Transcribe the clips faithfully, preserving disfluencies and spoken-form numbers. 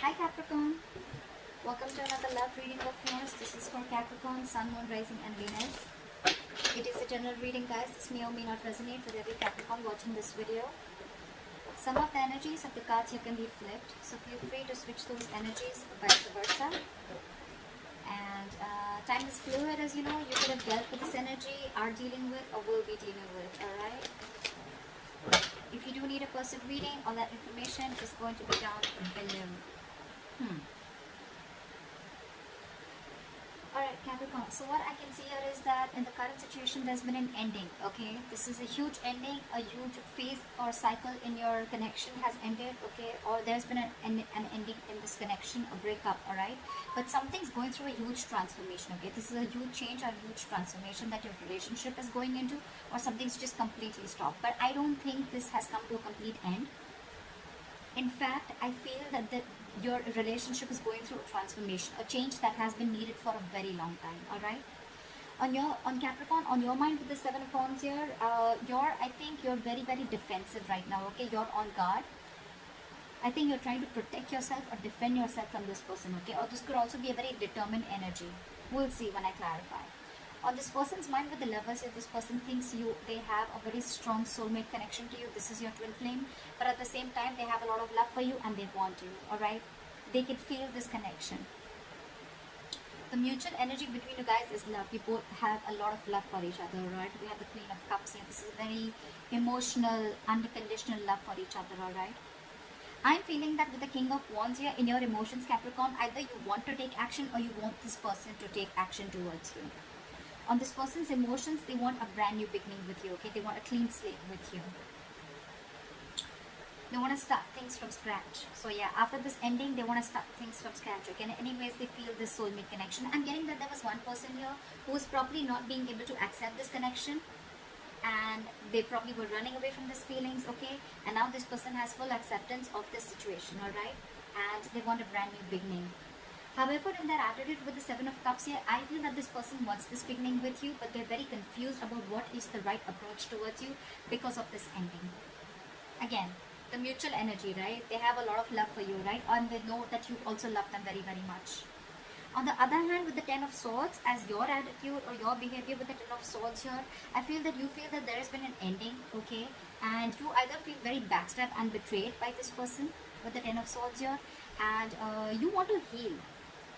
Hi Capricorn, welcome to another love reading of yours. This is for Capricorn, Sun, Moon, Rising and Venus. It is a general reading, guys. This may or may not resonate with every Capricorn watching this video. Some of the energies of the cards here can be flipped, so feel free to switch those energies or vice versa. And uh, time is fluid, as you know. You could have dealt with this energy, are dealing with, or will be dealing with, alright? If you do need a person reading, all that information is going to be down below. Hmm. Alright, Capricorn, so what I can see here is that in the current situation, there's been an ending, okay? This is a huge ending, a huge phase or cycle in your connection has ended, okay? Or there's been an, an, an ending in this connection, a breakup, alright? But something's going through a huge transformation, okay? This is a huge change or a huge transformation that your relationship is going into, or something's just completely stopped. But I don't think this has come to a complete end. In fact, I feel that the, your relationship is going through a transformation, a change that has been needed for a very long time, alright? On your, on Capricorn, on your mind with the Seven of Wands here, uh, you're, I think you're very, very defensive right now, okay? You're on guard. I think you're trying to protect yourself or defend yourself from this person, okay? Or this could also be a very determined energy. We'll see when I clarify. On this person's mind with the Lovers, if this person thinks you, they have a very strong soulmate connection to you, this is your twin flame, but at the same time, they have a lot of love for you and they want you, alright? They can feel this connection. The mutual energy between you guys is love. You both have a lot of love for each other, right? We have the Queen of Cups here. This is a very emotional, unconditional love for each other, alright? I'm feeling that with the King of Wands here, in your emotions, Capricorn, either you want to take action or you want this person to take action towards you. On this person's emotions, they want a brand new beginning with you, okay? They want a clean slate with you. They want to start things from scratch. So yeah, after this ending, they want to start things from scratch, okay? And anyways, they feel this soulmate connection. I'm getting that there was one person here who was probably not being able to accept this connection. And they probably were running away from these feelings, okay? And now this person has full acceptance of this situation, alright? And they want a brand new beginning. However, in their attitude with the Seven of Cups here, I feel that this person wants this beginning with you, but they're very confused about what is the right approach towards you because of this ending. Again, the mutual energy, right? They have a lot of love for you, right? And they know that you also love them very, very much. On the other hand, with the Ten of Swords, as your attitude or your behavior with the Ten of Swords here, I feel that you feel that there has been an ending, okay? And you either feel very backstabbed and betrayed by this person with the Ten of Swords here, and uh, you want to heal.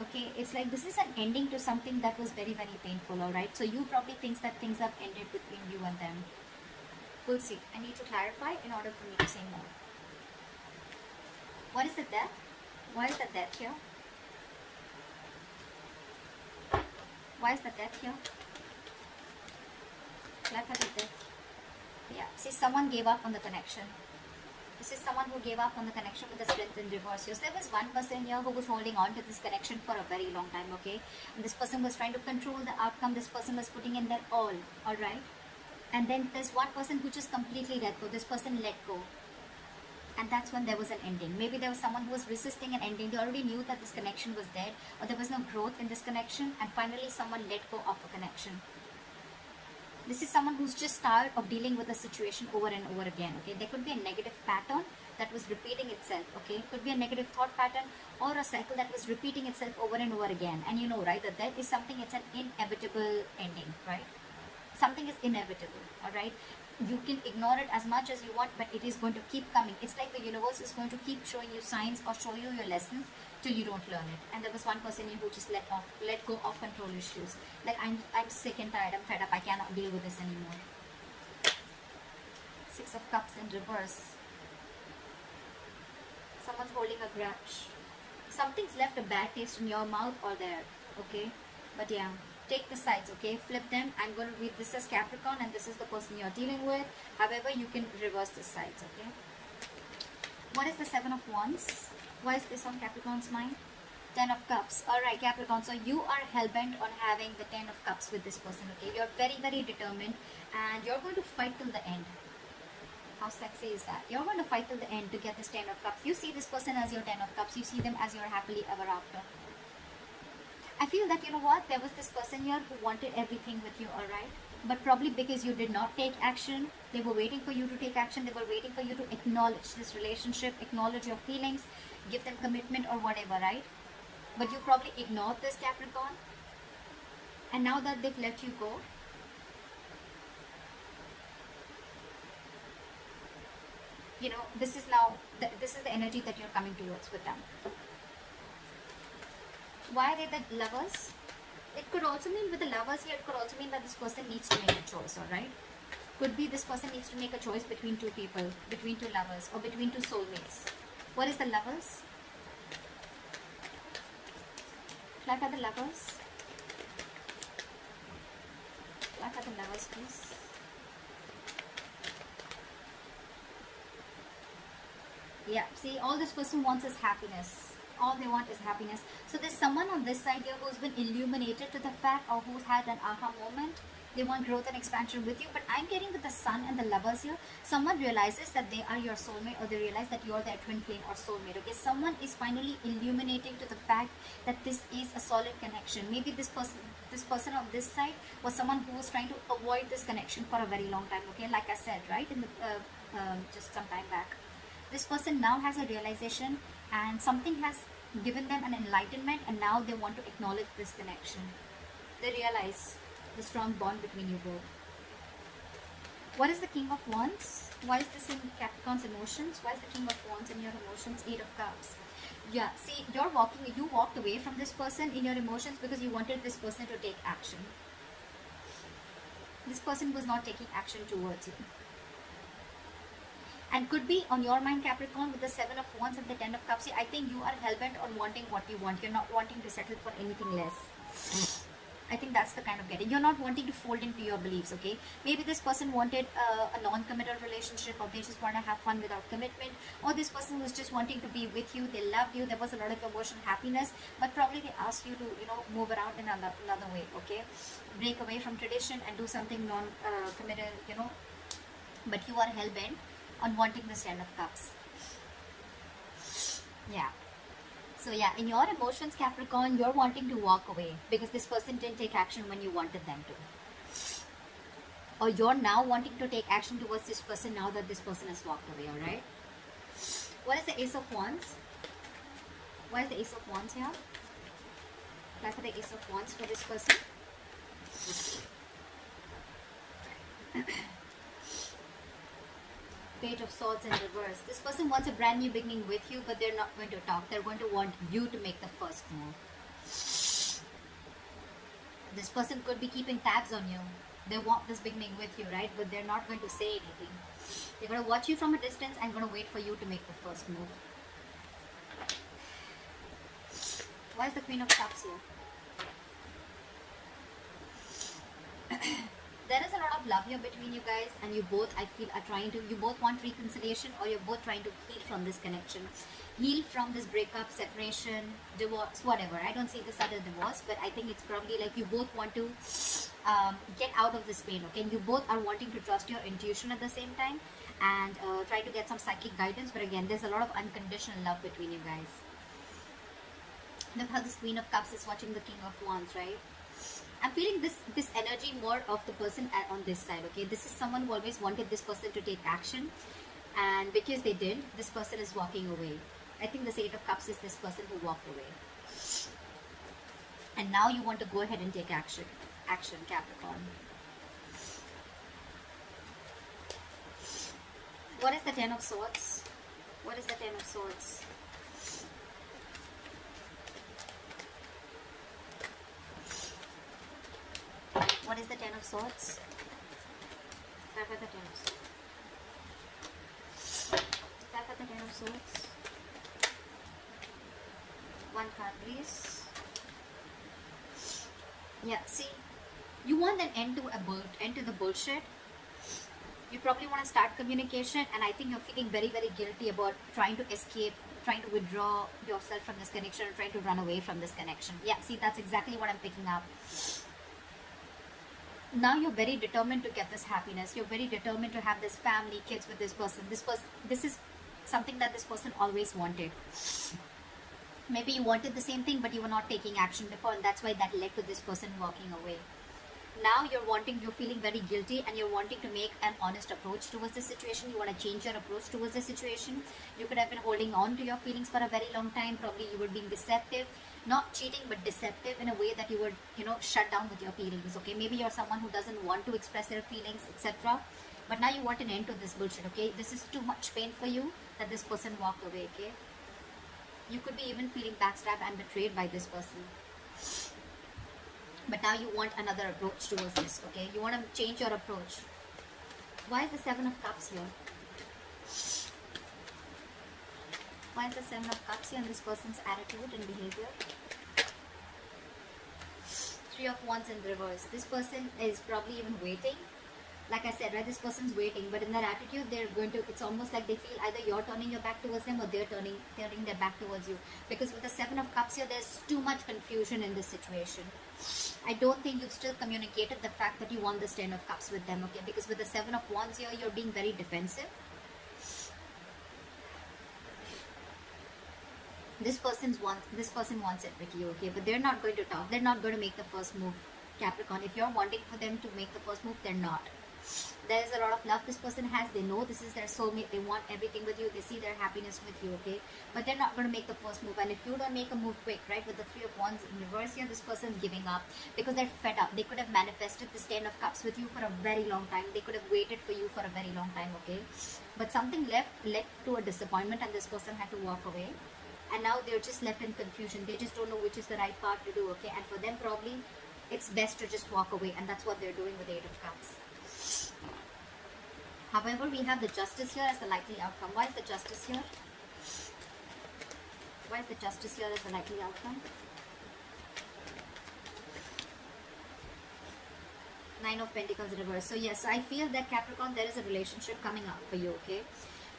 Okay, it's like this is an ending to something that was very, very painful, alright? So you probably think that things have ended between you and them. We'll see. I need to clarify in order for me to say more. What is the death? Why is the death here? Why is the death here? Life has a death. Yeah, see, someone gave up on the connection. This is someone who gave up on the connection with the Strength in reverse. So there was one person here who was holding on to this connection for a very long time, okay? And this person was trying to control the outcome. This person was putting in their all, alright? And then there's one person who just completely let go. This person let go. And that's when there was an ending. Maybe there was someone who was resisting an ending. They already knew that this connection was dead, or there was no growth in this connection. And finally someone let go of a connection. This is someone who's just tired of dealing with a situation over and over again, okay? There could be a negative pattern that was repeating itself, okay? It could be a negative thought pattern or a cycle that was repeating itself over and over again. And you know, right, that death is something, it's an inevitable ending, right? Something is inevitable, alright? You can ignore it as much as you want, but it is going to keep coming. It's like the universe is going to keep showing you signs or show you your lessons till you don't learn it. And there was one person who just let off, let go of control issues. Like, I'm, I'm sick and tired, I'm fed up, I cannot deal with this anymore. Six of Cups in reverse. Someone's holding a grudge. Something's left a bad taste in your mouth or there, okay? But yeah. Take the sides, okay? Flip them. I'm going to read this as Capricorn and this is the person you're dealing with. However, you can reverse the sides, okay? What is the Seven of Wands? Why is this on Capricorn's mind? Ten of Cups. Alright, Capricorn. So you are hellbent on having the Ten of Cups with this person, okay? You're very, very determined and you're going to fight till the end. How sexy is that? You're going to fight till the end to get this Ten of Cups. You see this person as your Ten of Cups. You see them as your happily ever after. I feel that, you know what, there was this person here who wanted everything with you, alright? but probably because you did not take action. They were waiting for you to take action. They were waiting for you to acknowledge this relationship, acknowledge your feelings, give them commitment or whatever, right? But you probably ignored this, Capricorn. And now that they've let you go, you know, this is now, the, this is the energy that you're coming towards with them. Why are they the lovers? It could also mean with the lovers here, it could also mean that this person needs to make a choice, alright? Could be this person needs to make a choice between two people, between two lovers, or between two soulmates. What is the lovers? Fly for the lovers. Fly for the lovers, please. Yeah, see, all this person wants is happiness. All they want is happiness. So there's someone on this side here who's been illuminated to the fact, or who's had an aha moment. They want growth and expansion with you. But I'm getting with the sun and the lovers here, someone realizes that they are your soulmate, or they realize that you're their twin flame or soulmate. Okay, someone is finally illuminating to the fact that this is a solid connection. Maybe this person, this person on this side was someone who was trying to avoid this connection for a very long time. Okay, like I said, right, in the, uh, uh, just some time back. This person now has a realization, and something has given them an enlightenment, and now they want to acknowledge this connection. They realize the strong bond between you both. What is the King of Wands? Why is this in Capricorn's emotions? Why is the King of Wands in your emotions? Eight of Cups. Yeah, see, you're walking, you walked away from this person in your emotions because you wanted this person to take action. This person was not taking action towards you. And could be on your mind, Capricorn, with the Seven of Wands and the Ten of Cups. See, I think you are hellbent on wanting what you want. You're not wanting to settle for anything less. I think that's the kind of getting. You're not wanting to fold into your beliefs, okay? Maybe this person wanted uh, a non-committal relationship, or they just want to have fun without commitment. Or this person was just wanting to be with you. They loved you. There was a lot of emotional happiness. But probably they asked you to, you know, move around in another, another way, okay? Break away from tradition and do something non-committal, uh, you know? But you are hellbent on wanting this Ten of Cups. Yeah. So yeah, in your emotions, Capricorn, you're wanting to walk away because this person didn't take action when you wanted them to. Or you're now wanting to take action towards this person now that this person has walked away, alright? What is the Ace of Wands? Why is the Ace of Wands here? That's the Ace of Wands for this person. Page of Swords in reverse. This person wants a brand new beginning with you, but they're not going to talk. They're going to want you to make the first move. This person could be keeping tabs on you. They want this beginning with you, right? But they're not going to say anything. They're going to watch you from a distance and going to wait for you to make the first move. Why is the Queen of Cups here? There is a lot of love here between you guys, and you both, I feel, are trying to, you both want reconciliation, or you're both trying to heal from this connection. Heal from this breakup, separation, divorce, whatever. I don't see this as a divorce, but I think it's probably like you both want to um, get out of this pain, okay? And you both are wanting to trust your intuition at the same time and uh, try to get some psychic guidance. But again, there's a lot of unconditional love between you guys. Look how this Queen of Cups is watching the King of Wands, right? I'm feeling this this energy more of the person on this side, okay? This is someone who always wanted this person to take action, and because they didn't, this person is walking away. I think this Eight of Cups is this person who walked away. And now you want to go ahead and take action. Action, Capricorn. What is the Ten of Swords? What is the Ten of Swords? What is the Ten of Swords? Tap at the Ten of Swords. Tap at the Ten of Swords. One card, please. Yeah, see, you want an end to a bull, end to the bullshit. You probably want to start communication, and I think you're feeling very, very guilty about trying to escape, trying to withdraw yourself from this connection, or trying to run away from this connection. Yeah, see, that's exactly what I'm picking up. Now you're very determined to get this happiness. You're very determined to have this family, kids with this person. This person, this is something that this person always wanted. Maybe you wanted the same thing, but you were not taking action before, and that's why that led to this person walking away. now you're wanting, you're feeling very guilty and you're wanting to make an honest approach towards the situation. You want to change your approach towards the situation. You could have been holding on to your feelings for a very long time. Probably you were being deceptive, not cheating, but deceptive in a way that you would, you know, shut down with your feelings. Okay, maybe you're someone who doesn't want to express their feelings, et cetera. But now you want an end to this bullshit. Okay, this is too much pain for you that this person walked away. Okay, you could be even feeling backstabbed and betrayed by this person. But now you want another approach towards this, okay? You want to change your approach. Why is the Seven of Cups here? Why is the Seven of Cups here in this person's attitude and behavior? Three of Wands in reverse. This person is probably even waiting. Like I said, right? This person's waiting, but in their attitude, they're going to, it's almost like they feel either you're turning your back towards them or they're turning, turning their back towards you. Because with the Seven of Cups here, there's too much confusion in this situation. I don't think you've still communicated the fact that you want this Ten of Cups with them, okay? Because with the Seven of Wands here, you're being very defensive. This person's wants, this person wants it with you, okay? But they're not going to talk. They're not going to make the first move, Capricorn. If you're wanting for them to make the first move, they're not. There is a lot of love this person has. They know this is their soulmate. They want everything with you. They see their happiness with you, okay? But they're not going to make the first move. And if you don't make a move quick, right, with the Three of Wands in reverse here, this person's giving up because they're fed up. They could have manifested this Ten of Cups with you for a very long time. They could have waited for you for a very long time, okay? But something left led to a disappointment and this person had to walk away. And now they're just left in confusion. They just don't know which is the right path to do, okay? And for them, probably, it's best to just walk away. And that's what they're doing with the Eight of Cups. However, we have the Justice here as the likely outcome. Why is the Justice here? Why is the Justice here as the likely outcome? Nine of Pentacles reverse. So yes, I feel that Capricorn, there is a relationship coming up for you, okay?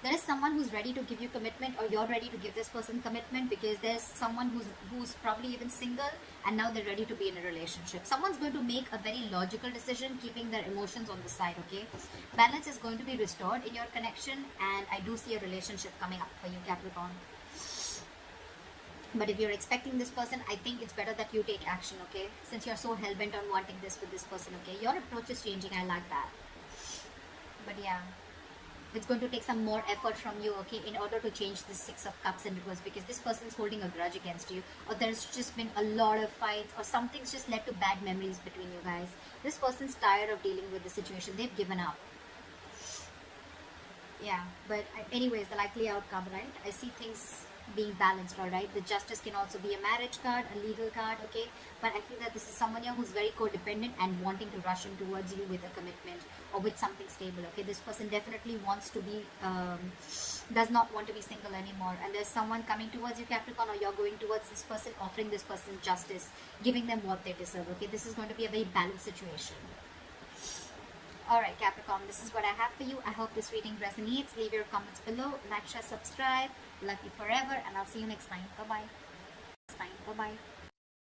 There is someone who's ready to give you commitment, or you're ready to give this person commitment, because there's someone who's who's probably even single and now they're ready to be in a relationship. Someone's going to make a very logical decision, keeping their emotions on the side, okay? Balance is going to be restored in your connection, and I do see a relationship coming up for you, Capricorn. But if you're expecting this person, I think it's better that you take action, okay? Since you're so hell-bent on wanting this with this person, okay? Your approach is changing, I like that. But yeah, it's going to take some more effort from you, okay, in order to change the Six of Cups in reverse, because this person's holding a grudge against you, or there's just been a lot of fights, or something's just led to bad memories between you guys. This person's tired of dealing with the situation. They've given up. Yeah, but anyways, the likely outcome, right? I see things being balanced, all right? The Justice can also be a marriage card, a legal card, okay? But I feel that this is someone here who's very codependent and wanting to rush in towards you with a commitment or with something stable, okay? This person definitely wants to be, um, does not want to be single anymore. And there's someone coming towards you, Capricorn, or you're going towards this person, offering this person justice, giving them what they deserve, okay? This is going to be a very balanced situation. Alright, Capricorn, this is what I have for you. I hope this reading resonates. Leave your comments below. Like, share, subscribe. Love you forever, and I'll see you next time. Bye-bye. Next time. Bye-bye.